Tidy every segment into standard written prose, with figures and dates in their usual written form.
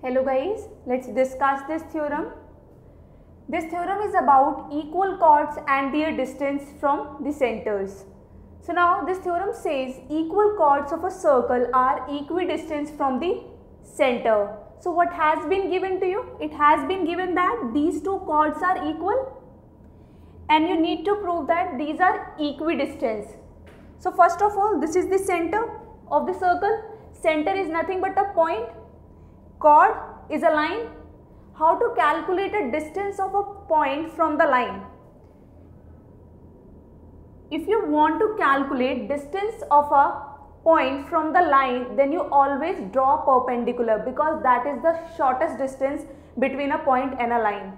Hello guys, let's discuss this theorem. This theorem is about equal chords and their distance from the centers. So now this theorem says equal chords of a circle are equidistant from the center. So what has been given to you? It has been given that these two chords are equal and you need to prove that these are equidistant. So first of all, this is the center of the circle. Center is nothing but a point. Chord is a line. How to calculate a distance of a point from the line? If you want to calculate distance of a point from the line, then you always draw perpendicular, because that is the shortest distance between a point and a line.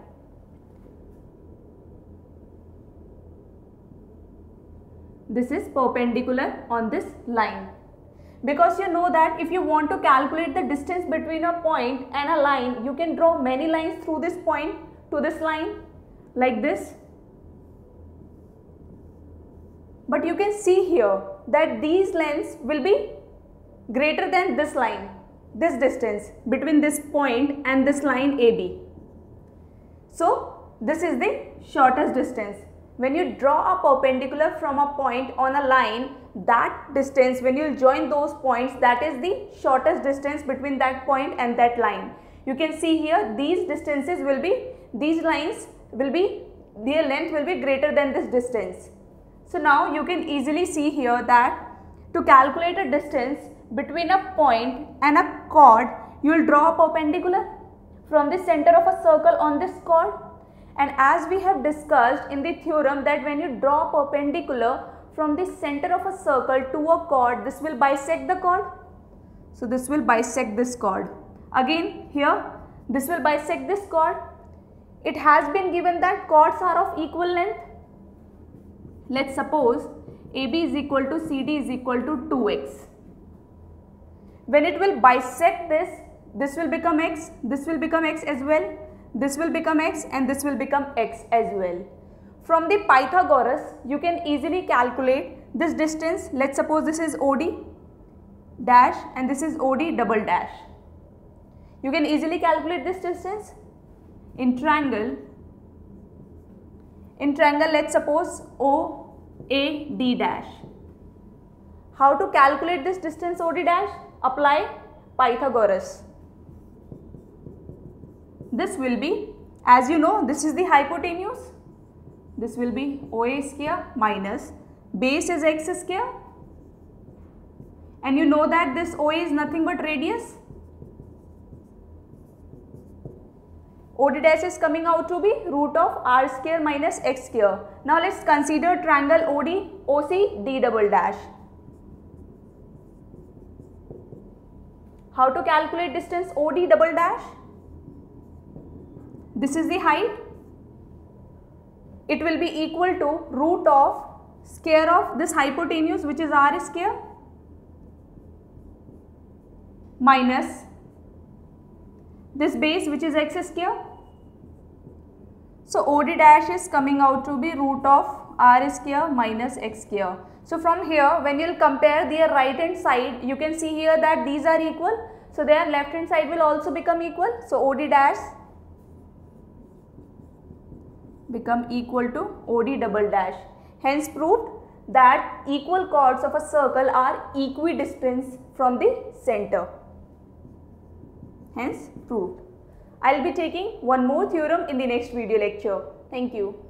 This is perpendicular on this line. Because you know that if you want to calculate the distance between a point and a line, you can draw many lines through this point to this line like this. But you can see here that these lines will be greater than this line, this distance between this point and this line AB. So this is the shortest distance. When you draw a perpendicular from a point on a line, that distance, when you join those points, that is the shortest distance between that point and that line. You can see here their length will be greater than this distance. So now you can easily see here that to calculate a distance between a point and a chord, you will draw a perpendicular from the center of a circle on this chord. And as we have discussed in the theorem, that when you draw a perpendicular from the center of a circle to a chord, this will bisect the chord. So this will bisect this chord. Again here, this will bisect this chord. It has been given that chords are of equal length. Let's suppose AB is equal to CD is equal to 2x. When it will bisect this will become x, this will become x as well, this will become x, and this will become x as well. From the Pythagoras, you can easily calculate this distance. Let's suppose this is OD dash and this is OD double dash. You can easily calculate this distance in triangle. In triangle, let's suppose OAD dash. How to calculate this distance OD dash? Apply Pythagoras. This will be, as you know, this is the hypotenuse. This will be OA square minus base is x square, and you know that this OA is nothing but radius. OD dash is coming out to be root of r square minus x square. Now let's consider triangle OD, OC, D double dash. How to calculate distance OD double dash? This is the height. It will be equal to root of square of this hypotenuse, which is r square, minus this base, which is x square. So OD dash is coming out to be root of r square minus x square. So from here, when you will compare their right hand side, you can see here that these are equal. So their left hand side will also become equal. So OD dash become equal to OD double dash. Hence proved that equal chords of a circle are equidistant from the center. Hence proved. I will be taking one more theorem in the next video lecture. Thank you.